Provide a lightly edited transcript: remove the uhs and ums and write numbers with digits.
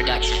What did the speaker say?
production.